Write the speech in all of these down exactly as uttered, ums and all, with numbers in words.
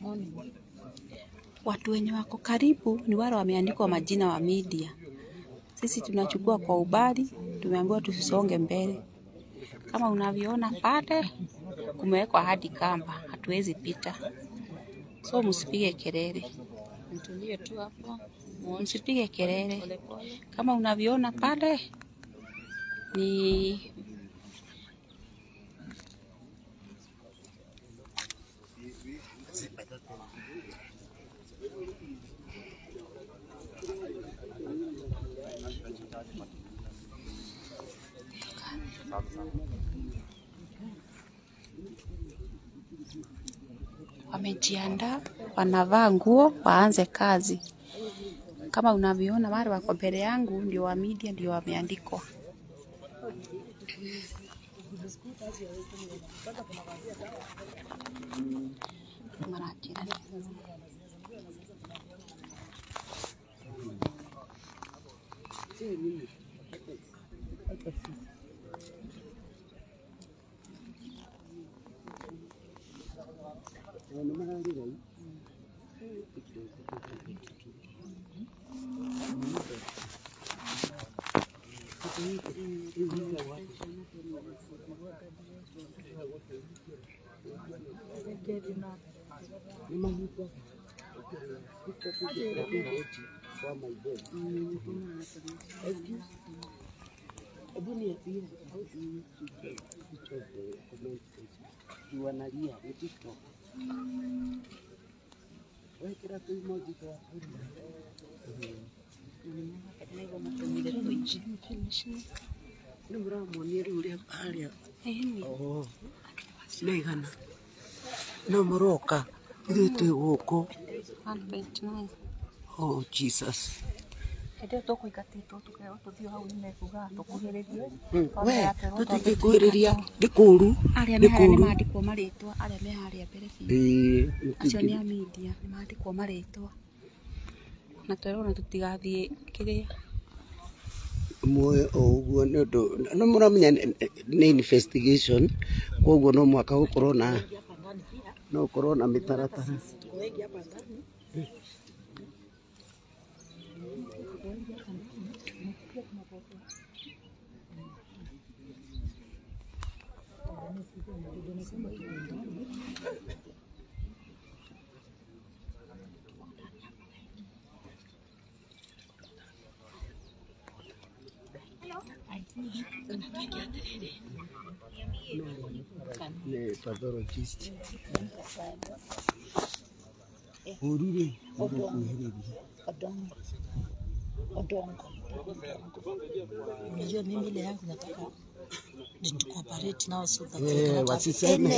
morning. Watu wenye wako karibu ni wale wameandikwa majina wa media. Sisi tunachukua kwa ubali, tumeambiwa tusisonge mbele. Kama unavyoona pale kumewekwa hadi kamba, hatuwezi pita. So msipige kelele. Mtulie tu hapo. Msipige kelele. Kama unavyoona pale ni wamejiandaa, wanavaa nguo, waanze kazi. Kama unavyoona wale wako mbele yangu ndio wa media, ndio wameandikwa. No Moroka, oh Jesus. Ndio to kuikatito to kwa to dio hau nimekuga to kuheleria wewe to tikikuheleria dikuru aria ni maandiko maritwa aria me haria mbere eh acio ni media ni maandiko maritwa na twerona tutigathie kiria moyo oguo no do no muramenya ni investigation koguo no mwaka gukoro na no corona mitaratara le pathologist urire odongo hiyo ni ile yangu nataka to cooperate now so that eh wasiseme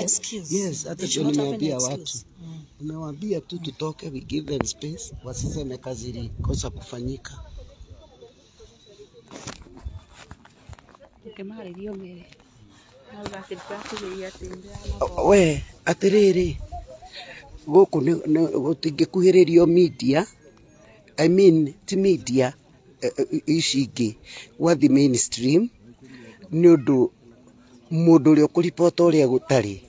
yes hata tumeambia watu tumewaambia tu tutoke, we give them space wasiseme kazi ilikosa kufanyika kemare hiyo ngere. We atiriri goku ni gutingikuhiririo media, I mean ti media ishigi wa the mainstream ni undu mundu ri ukuripota uri agutari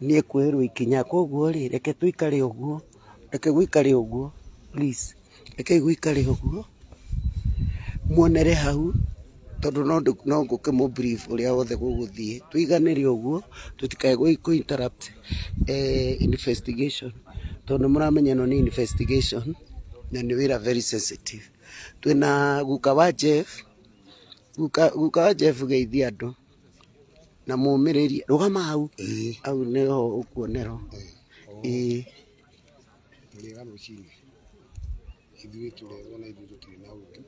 ni ekweru ikinya koguo ri reke tuikare uguo reke guikare uguo please reke guikare uguo muonere hau todo no no go kemo brief uria othe guguthie tuiganire uguo tutikae go interrupt eh investigation todo muramenya no ni investigation na ni wira very sensitive twina gukawa Jeff guka gukawa Jeff geithia ndo na mumiriri rugama hau au neho ukuonero eh ni gano chini hivi tu ona hivi tu na utu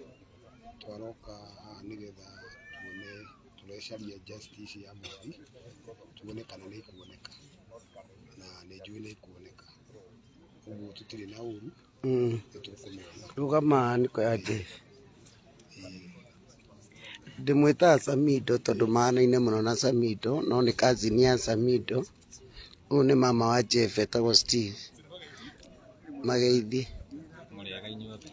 twaroka nigetha tuone turecaria justice ya muthi tuone kana ni kuoneka na ni juu ni kuoneka ugu tutire na uru mm rugama ni kwa aje ndimweta Samido tondu maana ine muno na Samido no ni kazi ni ya Samido une mama wa Jeff etagwo Steve mageithi muriaga inyote